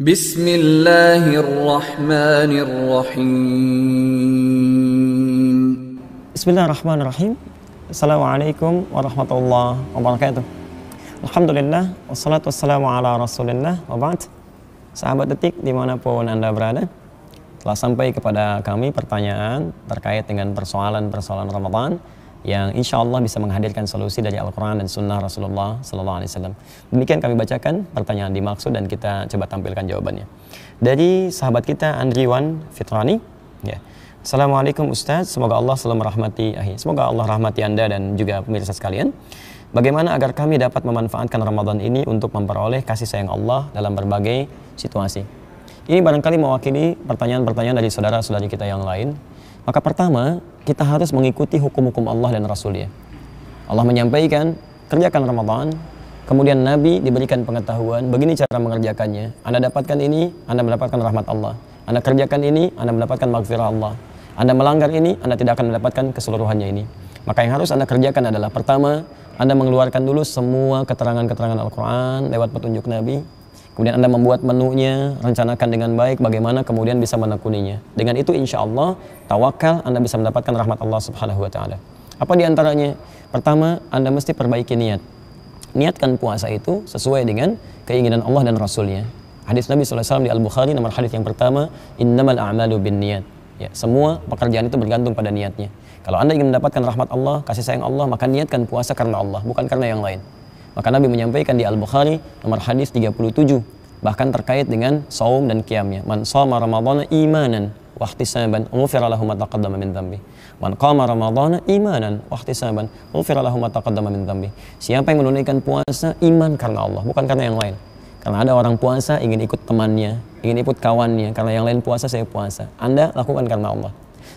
Bismillahirrahmanirrahim. Bismillahirrahmanirrahim. Assalamualaikum warahmatullahi wabarakatuh. Alhamdulillah, wassalatu wassalamu ala rasulillah wa ba'd. Sahabat Detik dimanapun Anda berada, telah sampai kepada kami pertanyaan terkait dengan persoalan-persoalan Ramadan yang insya Allah bisa menghadirkan solusi dari Al-Quran dan Sunnah Rasulullah SAW. Demikian kami bacakan pertanyaan dimaksud dan kita coba tampilkan jawabannya. Dari sahabat kita Andriwan Fitrani. Ya. Assalamualaikum Ustaz, semoga Allah selalu merahmati. Semoga Allah rahmati Anda dan juga pemirsa sekalian. Bagaimana agar kami dapat memanfaatkan Ramadan ini untuk memperoleh kasih sayang Allah dalam berbagai situasi? Ini barangkali mewakili pertanyaan-pertanyaan dari saudara-saudari kita yang lain. Maka pertama, kita harus mengikuti hukum-hukum Allah dan Rasulnya. Allah menyampaikan, kerjakan Ramadan. Kemudian Nabi diberikan pengetahuan, begini cara mengerjakannya. Anda dapatkan ini, Anda mendapatkan rahmat Allah. Anda kerjakan ini, Anda mendapatkan maghfirah Allah. Anda melanggar ini, Anda tidak akan mendapatkan keseluruhannya ini. Maka yang harus Anda kerjakan adalah, pertama, Anda mengeluarkan dulu semua keterangan-keterangan Al-Quran lewat petunjuk Nabi. Kemudian Anda membuat menunya, rencanakan dengan baik bagaimana kemudian bisa menekuninya. Dengan itu insya Allah, tawakal, Anda bisa mendapatkan rahmat Allah subhanahu wa ta'ala. Apa diantaranya? Pertama, Anda mesti perbaiki niat. Niatkan puasa itu sesuai dengan keinginan Allah dan Rasulnya. Hadis Nabi SAW di Al-Bukhari, nomor hadis yang pertama, innamal a'malu bin niyat. Ya, semua pekerjaan itu bergantung pada niatnya. Kalau Anda ingin mendapatkan rahmat Allah, kasih sayang Allah, maka niatkan puasa karena Allah, bukan karena yang lain. Maka Nabi menyampaikan di Al-Bukhari nomor hadis 37, bahkan terkait dengan saum dan qiyamnya. Man shoma ramadhana imanan wa ihtisaban ghufira lahu ma taqaddama min dhanbi. Man qama ramadhana imanan wa ihtisaban ghufira lahu ma taqaddama min dhanbi. Siapa yang menunaikan puasa iman karena Allah, bukan karena yang lain. Karena ada orang puasa ingin ikut temannya, ingin ikut kawannya, karena yang lain puasa saya puasa. Anda lakukan karena Allah.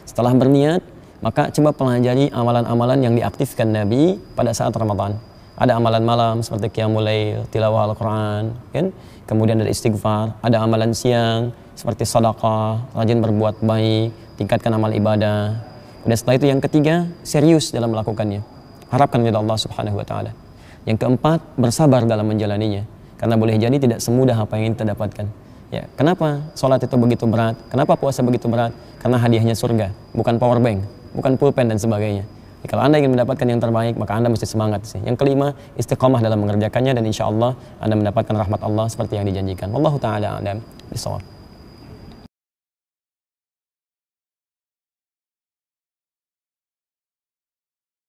Setelah berniat, maka coba pelajari amalan-amalan yang diaktifkan Nabi pada saat Ramadan. Ada amalan malam seperti qiyamul lail, tilawah Al-Quran, kan? Kemudian ada istighfar, ada amalan siang seperti sedekah, rajin berbuat baik, tingkatkan amal ibadah. Dan setelah itu yang ketiga, serius dalam melakukannya. Harapkan ridha Allah subhanahu wa ta'ala. Yang keempat, bersabar dalam menjalaninya. Karena boleh jadi tidak semudah apa yang kita dapatkan. Ya, kenapa sholat itu begitu berat? Kenapa puasa begitu berat? Karena hadiahnya surga, bukan powerbank, bukan pulpen dan sebagainya. Kalau Anda ingin mendapatkan yang terbaik, maka Anda mesti semangat sih. Yang kelima, istiqomah dalam mengerjakannya dan insya Allah Anda mendapatkan rahmat Allah seperti yang dijanjikan. Wallahu ta'ala a'lam bishawab.